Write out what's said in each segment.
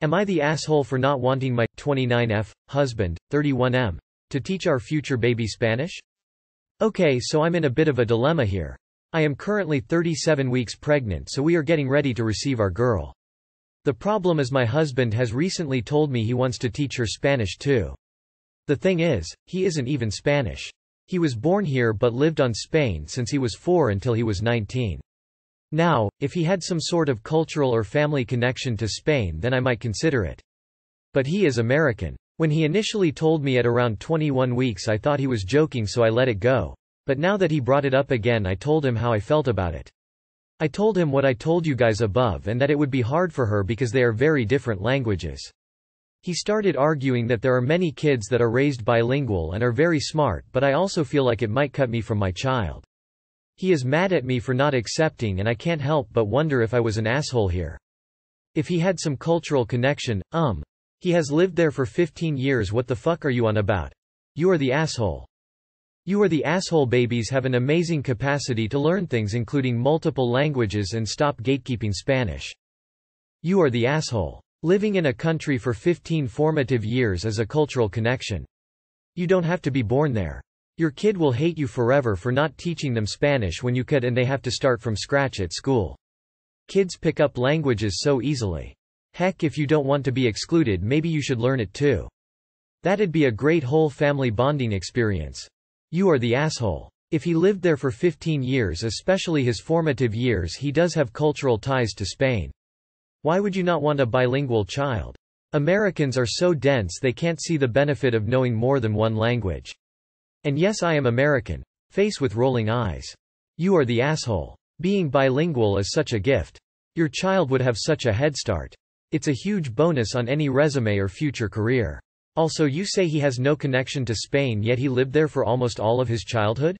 Am I the asshole for not wanting my 29F husband, 31M, to teach our future baby Spanish? Okay, so I'm in a bit of a dilemma here. I am currently 37 weeks pregnant, so we are getting ready to receive our girl. The problem is my husband has recently told me he wants to teach her Spanish too. The thing is, he isn't even Spanish. He was born here but lived on Spain since he was 4 until he was 19. Now, if he had some sort of cultural or family connection to Spain, then I might consider it. But he is American. When he initially told me at around 21 weeks, I thought he was joking, so I let it go. But now that he brought it up again, I told him how I felt about it. I told him what I told you guys above and that it would be hard for her because they are very different languages. He started arguing that there are many kids that are raised bilingual and are very smart, but I also feel like it might cut me from my child. He is mad at me for not accepting, and I can't help but wonder if I was an asshole here. If he had some cultural connection, he has lived there for 15 years, what the fuck are you on about? You are the asshole. You are the asshole. Babies have an amazing capacity to learn things, including multiple languages, and stop gatekeeping Spanish. You are the asshole. Living in a country for 15 formative years is a cultural connection. You don't have to be born there. Your kid will hate you forever for not teaching them Spanish when you could, and they have to start from scratch at school. Kids pick up languages so easily. Heck, if you don't want to be excluded, maybe you should learn it too. That'd be a great whole family bonding experience. You are the asshole. If he lived there for 15 years, especially his formative years, he does have cultural ties to Spain. Why would you not want a bilingual child? Americans are so dense they can't see the benefit of knowing more than one language. And yes, I am American. Face with rolling eyes. You are the asshole. Being bilingual is such a gift. Your child would have such a head start. It's a huge bonus on any resume or future career. Also, you say he has no connection to Spain, yet he lived there for almost all of his childhood?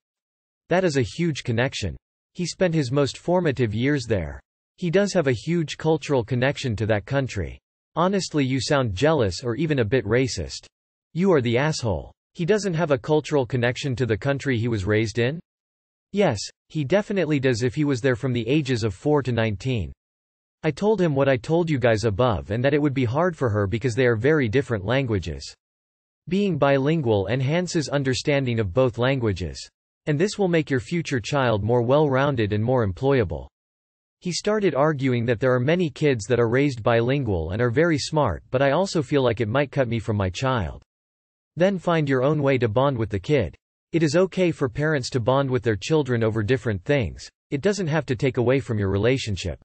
That is a huge connection. He spent his most formative years there. He does have a huge cultural connection to that country. Honestly, you sound jealous or even a bit racist. You are the asshole. He doesn't have a cultural connection to the country he was raised in? Yes, he definitely does if he was there from the ages of 4 to 19. I told him what I told you guys above and that it would be hard for her because they are very different languages. Being bilingual enhances understanding of both languages. And this will make your future child more well-rounded and more employable. He started arguing that there are many kids that are raised bilingual and are very smart, but I also feel like it might cut me from my child. Then find your own way to bond with the kid. It is okay for parents to bond with their children over different things. It doesn't have to take away from your relationship.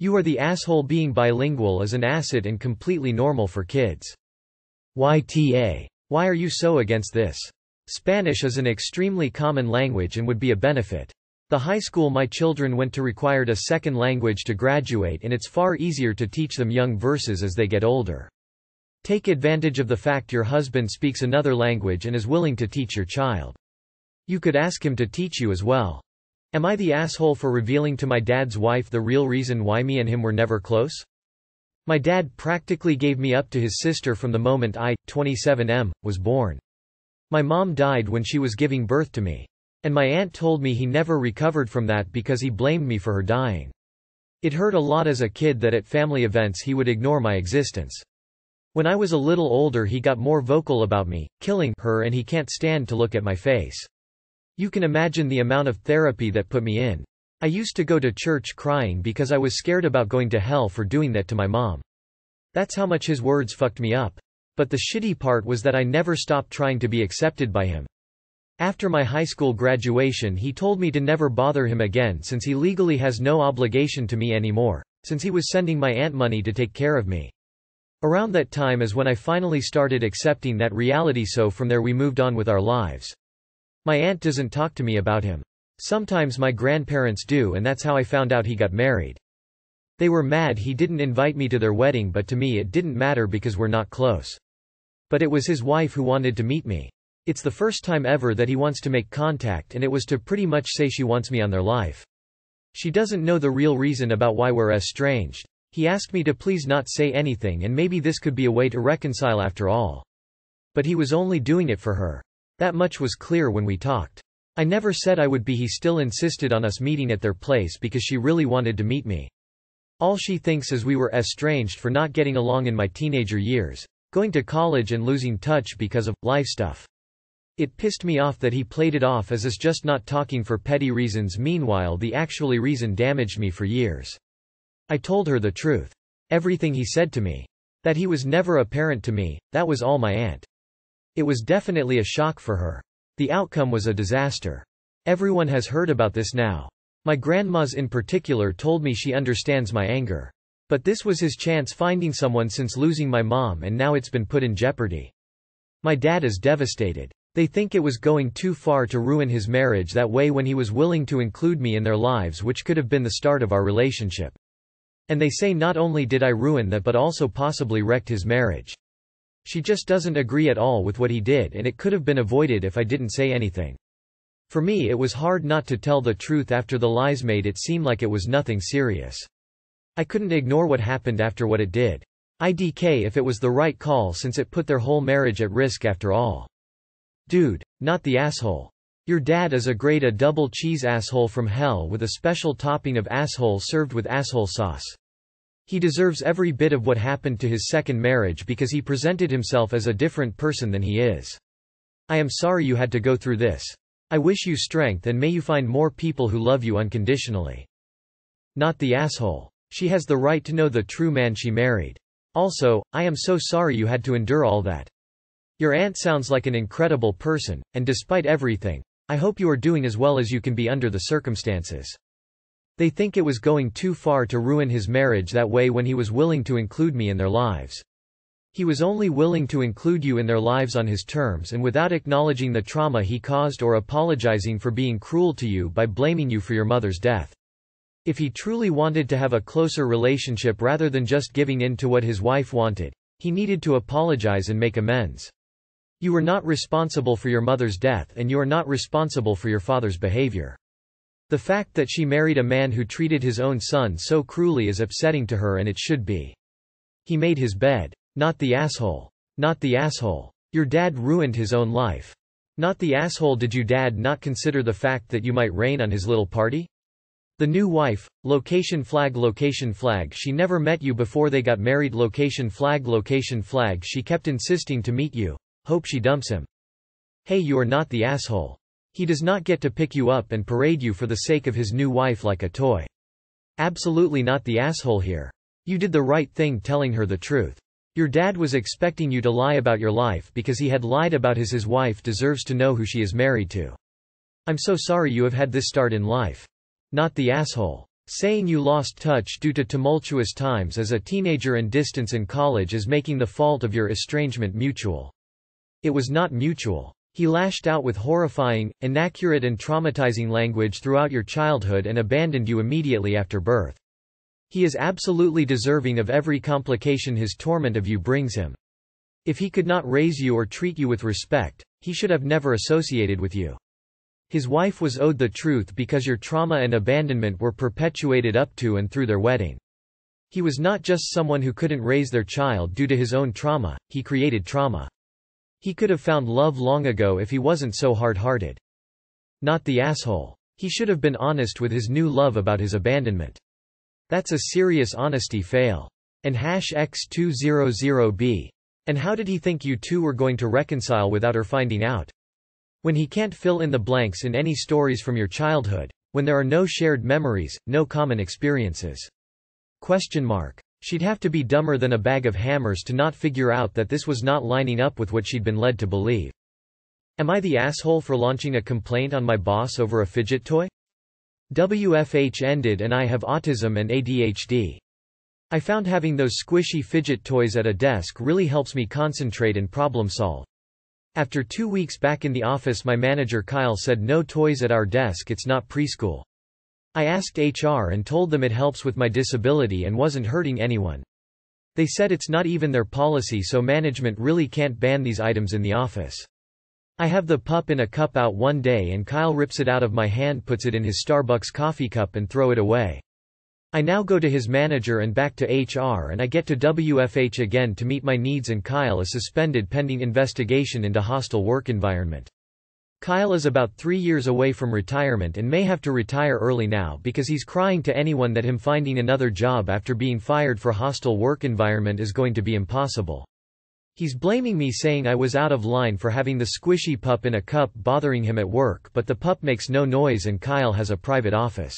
You are the asshole. Being bilingual is an asset and completely normal for kids. YTA. Why are you so against this? Spanish is an extremely common language and would be a benefit. The high school my children went to required a second language to graduate, and it's far easier to teach them young versus as they get older. Take advantage of the fact your husband speaks another language and is willing to teach your child. You could ask him to teach you as well. Am I the asshole for revealing to my dad's wife the real reason why me and him were never close? My dad practically gave me up to his sister from the moment I, 27M, was born. My mom died when she was giving birth to me. And my aunt told me he never recovered from that because he blamed me for her dying. It hurt a lot as a kid that at family events he would ignore my existence. When I was a little older, he got more vocal about me killing her, and he can't stand to look at my face. You can imagine the amount of therapy that put me in. I used to go to church crying because I was scared about going to hell for doing that to my mom. That's how much his words fucked me up. But the shitty part was that I never stopped trying to be accepted by him. After my high school graduation, he told me to never bother him again since he legally has no obligation to me anymore, since he was sending my aunt money to take care of me. Around that time is when I finally started accepting that reality, so from there we moved on with our lives. My aunt doesn't talk to me about him. Sometimes my grandparents do, and that's how I found out he got married. They were mad he didn't invite me to their wedding, but to me it didn't matter because we're not close. But it was his wife who wanted to meet me. It's the first time ever that he wants to make contact, and it was to pretty much say she wants me on their life. She doesn't know the real reason about why we're estranged. He asked me to please not say anything, and maybe this could be a way to reconcile after all. But he was only doing it for her. That much was clear when we talked. I never said I would be. He still insisted on us meeting at their place because she really wanted to meet me. All she thinks is we were estranged for not getting along in my teenager years, going to college and losing touch because of life stuff. It pissed me off that he played it off as us just not talking for petty reasons. Meanwhile, the actually reason damaged me for years. I told her the truth. Everything he said to me. That he was never a parent to me, that was all my aunt. It was definitely a shock for her. The outcome was a disaster. Everyone has heard about this now. My grandma's in particular told me she understands my anger. But this was his chance finding someone since losing my mom, and now it's been put in jeopardy. My dad is devastated. They think it was going too far to ruin his marriage that way when he was willing to include me in their lives, which could have been the start of our relationship. And they say not only did I ruin that but also possibly wrecked his marriage. She just doesn't agree at all with what he did, and it could have been avoided if I didn't say anything. For me, it was hard not to tell the truth after the lies made it seem like it was nothing serious. I couldn't ignore what happened after what it did. IDK if it was the right call since it put their whole marriage at risk after all. Dude, not the asshole. Your dad is a grade A double cheese asshole from hell with a special topping of asshole served with asshole sauce. He deserves every bit of what happened to his second marriage because he presented himself as a different person than he is. I am sorry you had to go through this. I wish you strength and may you find more people who love you unconditionally. Not the asshole. She has the right to know the true man she married. Also, I am so sorry you had to endure all that. Your aunt sounds like an incredible person, and despite everything, I hope you are doing as well as you can be under the circumstances. They think it was going too far to ruin his marriage that way when he was willing to include me in their lives. He was only willing to include you in their lives on his terms and without acknowledging the trauma he caused or apologizing for being cruel to you by blaming you for your mother's death. If he truly wanted to have a closer relationship rather than just giving in to what his wife wanted, he needed to apologize and make amends. You were not responsible for your mother's death, and you are not responsible for your father's behavior. The fact that she married a man who treated his own son so cruelly is upsetting to her, and it should be. He made his bed. Not the asshole. Not the asshole. Your dad ruined his own life. Not the asshole. Did your dad not consider the fact that you might rain on his little party? The new wife. Location flag. Location flag. She never met you before they got married. Location flag. Location flag. She kept insisting to meet you. Hope she dumps him. Hey, you are not the asshole. He does not get to pick you up and parade you for the sake of his new wife like a toy. Absolutely not the asshole here. You did the right thing telling her the truth. Your dad was expecting you to lie about your life because he had lied about his wife deserves to know who she is married to. I'm so sorry you have had this start in life. Not the asshole. Saying you lost touch due to tumultuous times as a teenager and distance in college is making the fault of your estrangement mutual. It was not mutual. He lashed out with horrifying, inaccurate and traumatizing language throughout your childhood and abandoned you immediately after birth. He is absolutely deserving of every complication his torment of you brings him. If he could not raise you or treat you with respect, he should have never associated with you. His wife was owed the truth because your trauma and abandonment were perpetuated up to and through their wedding. He was not just someone who couldn't raise their child due to his own trauma, he created trauma. He could have found love long ago if he wasn't so hard-hearted. Not the asshole. He should have been honest with his new love about his abandonment. That's a serious honesty fail. And #X200B. And how did he think you two were going to reconcile without her finding out? When he can't fill in the blanks in any stories from your childhood, when there are no shared memories, no common experiences. Question mark. She'd have to be dumber than a bag of hammers to not figure out that this was not lining up with what she'd been led to believe. Am I the asshole for launching a complaint on my boss over a fidget toy? WFH ended and I have autism and ADHD. I found having those squishy fidget toys at a desk really helps me concentrate and problem solve. After 2 weeks back in the office, my manager Kyle said no toys at our desk, it's not preschool. I asked HR and told them it helps with my disability and wasn't hurting anyone. They said it's not even their policy, so management really can't ban these items in the office. I have the pup in a cup out one day and Kyle rips it out of my hand, puts it in his Starbucks coffee cup and throw it away. I now go to his manager and back to HR and I get to WFH again to meet my needs, and Kyle is suspended pending investigation into hostile work environment. Kyle is about 3 years away from retirement and may have to retire early now because he's crying to anyone that him finding another job after being fired for hostile work environment is going to be impossible. He's blaming me, saying I was out of line for having the squishy pup in a cup bothering him at work, but the pup makes no noise and Kyle has a private office.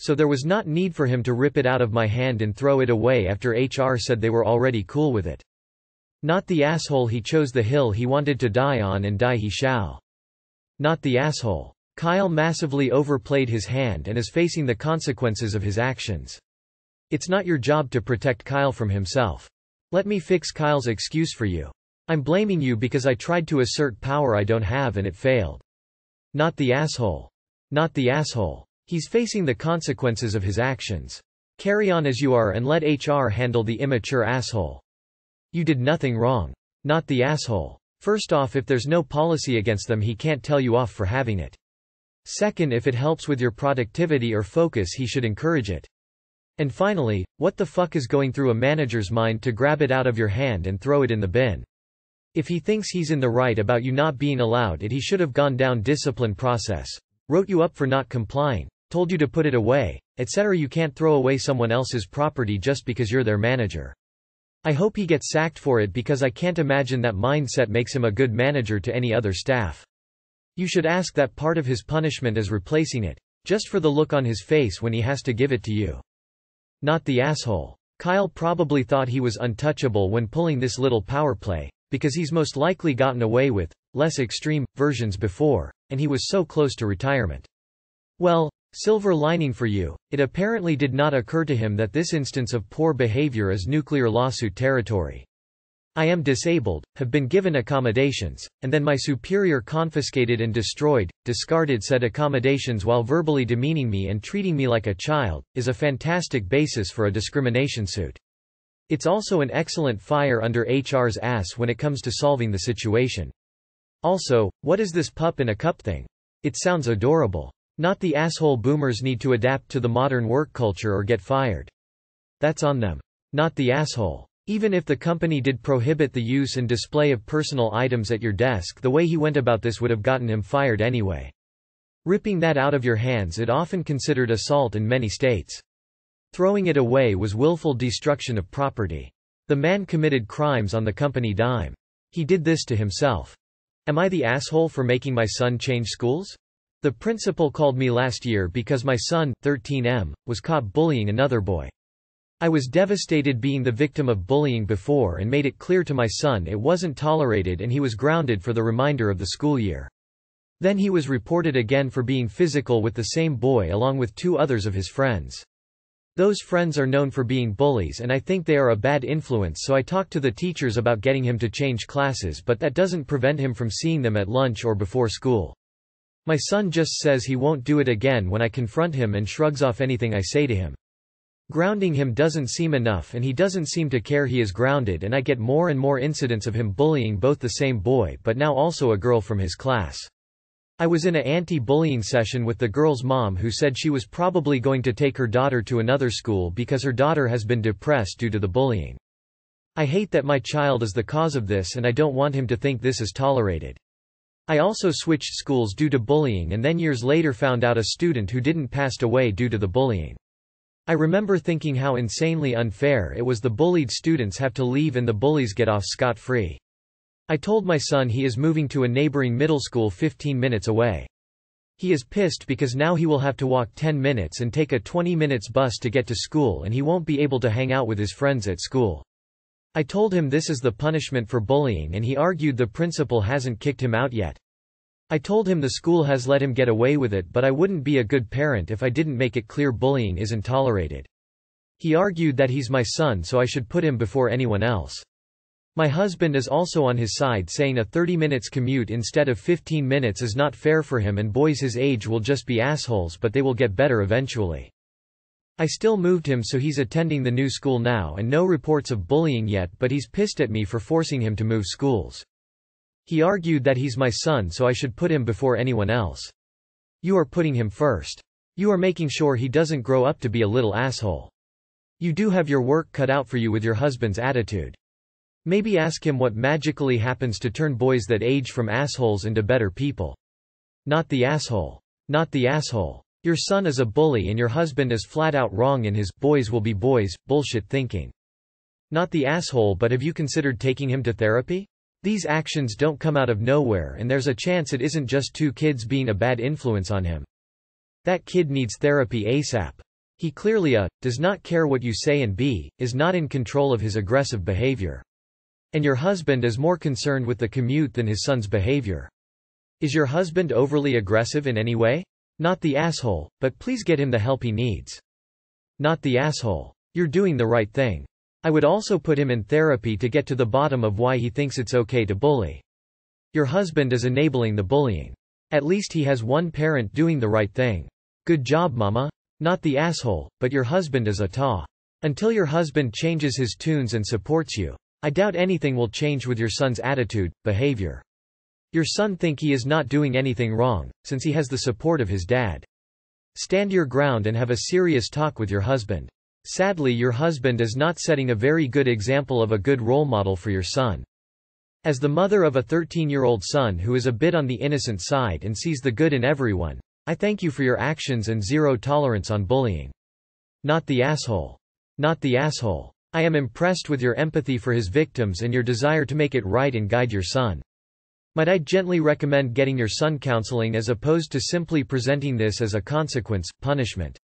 So there was not need for him to rip it out of my hand and throw it away after HR said they were already cool with it. Not the asshole, he chose the hill he wanted to die on, and die he shall. Not the asshole. Kyle massively overplayed his hand and is facing the consequences of his actions. It's not your job to protect Kyle from himself. Let me fix Kyle's excuse for you. I'm blaming you because I tried to assert power I don't have and it failed. Not the asshole. Not the asshole. He's facing the consequences of his actions. Carry on as you are and let HR handle the immature asshole. You did nothing wrong. Not the asshole. First off, if there's no policy against them, he can't tell you off for having it. Second, if it helps with your productivity or focus, he should encourage it. And finally, what the fuck is going through a manager's mind to grab it out of your hand and throw it in the bin? If he thinks he's in the right about you not being allowed it, he should have gone down discipline process, wrote you up for not complying, told you to put it away, etc. You can't throw away someone else's property just because you're their manager. I hope he gets sacked for it because I can't imagine that mindset makes him a good manager to any other staff. You should ask that part of his punishment is replacing it, just for the look on his face when he has to give it to you. Not the asshole. Kyle probably thought he was untouchable when pulling this little power play, because he's most likely gotten away with less extreme versions before, and he was so close to retirement. Well, silver lining for you, it apparently did not occur to him that this instance of poor behavior is nuclear lawsuit territory. I am disabled, have been given accommodations, and then my superior confiscated and destroyed, discarded said accommodations while verbally demeaning me and treating me like a child, is a fantastic basis for a discrimination suit. It's also an excellent fire under HR's ass when it comes to solving the situation. Also, what is this pup in a cup thing? It sounds adorable. Not the asshole. Boomers need to adapt to the modern work culture or get fired. That's on them. Not the asshole. Even if the company did prohibit the use and display of personal items at your desk, the way he went about this would have gotten him fired anyway. Ripping that out of your hands is often considered assault in many states. Throwing it away was willful destruction of property. The man committed crimes on the company dime. He did this to himself. Am I the asshole for making my son change schools? The principal called me last year because my son, 13M, was caught bullying another boy. I was devastated being the victim of bullying before and made it clear to my son it wasn't tolerated and he was grounded for the remainder of the school year. Then he was reported again for being physical with the same boy along with 2 others of his friends. Those friends are known for being bullies and I think they are a bad influence, so I talked to the teachers about getting him to change classes, but that doesn't prevent him from seeing them at lunch or before school. My son just says he won't do it again when I confront him and shrugs off anything I say to him. Grounding him doesn't seem enough and he doesn't seem to care he is grounded, and I get more and more incidents of him bullying both the same boy but now also a girl from his class. I was in an anti-bullying session with the girl's mom, who said she was probably going to take her daughter to another school because her daughter has been depressed due to the bullying. I hate that my child is the cause of this and I don't want him to think this is tolerated. I also switched schools due to bullying and then years later found out a student who didn't passed away due to the bullying. I remember thinking how insanely unfair it was. The bullied students have to leave and the bullies get off scot-free. I told my son he is moving to a neighboring middle school 15 minutes away. He is pissed because now he will have to walk 10 minutes and take a 20 minutes bus to get to school, and he won't be able to hang out with his friends at school. I told him this is the punishment for bullying and he argued the principal hasn't kicked him out yet. I told him the school has let him get away with it, but I wouldn't be a good parent if I didn't make it clear bullying isn't tolerated. He argued that he's my son, so I should put him before anyone else. My husband is also on his side, saying a 30 minutes commute instead of 15 minutes is not fair for him, and boys his age will just be assholes, but they will get better eventually. I still moved him, so he's attending the new school now and no reports of bullying yet, but he's pissed at me for forcing him to move schools. He argued that he's my son, so I should put him before anyone else. You are putting him first. You are making sure he doesn't grow up to be a little asshole. You do have your work cut out for you with your husband's attitude. Maybe ask him what magically happens to turn boys that age from assholes into better people. Not the asshole. Not the asshole. Your son is a bully and your husband is flat out wrong in his boys will be boys bullshit thinking. Not the asshole, but have you considered taking him to therapy? These actions don't come out of nowhere, and there's a chance it isn't just two kids being a bad influence on him. That kid needs therapy ASAP. He clearly does not care what you say and b, is not in control of his aggressive behavior. And your husband is more concerned with the commute than his son's behavior. Is your husband overly aggressive in any way? Not the asshole, but please get him the help he needs. Not the asshole. You're doing the right thing. I would also put him in therapy to get to the bottom of why he thinks it's okay to bully. Your husband is enabling the bullying. At least he has one parent doing the right thing. Good job, mama. Not the asshole, but your husband is a ta. Until your husband changes his tunes and supports you, I doubt anything will change with your son's attitude, behavior. Your son thinks he is not doing anything wrong, since he has the support of his dad. Stand your ground and have a serious talk with your husband. Sadly, your husband is not setting a very good example of a good role model for your son. As the mother of a 13-year-old son who is a bit on the innocent side and sees the good in everyone, I thank you for your actions and zero tolerance on bullying. Not the asshole. Not the asshole. I am impressed with your empathy for his victims and your desire to make it right and guide your son. Might I gently recommend getting your son counseling as opposed to simply presenting this as a consequence, punishment.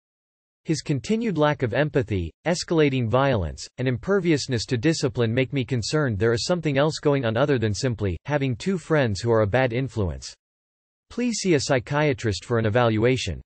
His continued lack of empathy, escalating violence, and imperviousness to discipline make me concerned there is something else going on other than simply having two friends who are a bad influence. Please see a psychiatrist for an evaluation.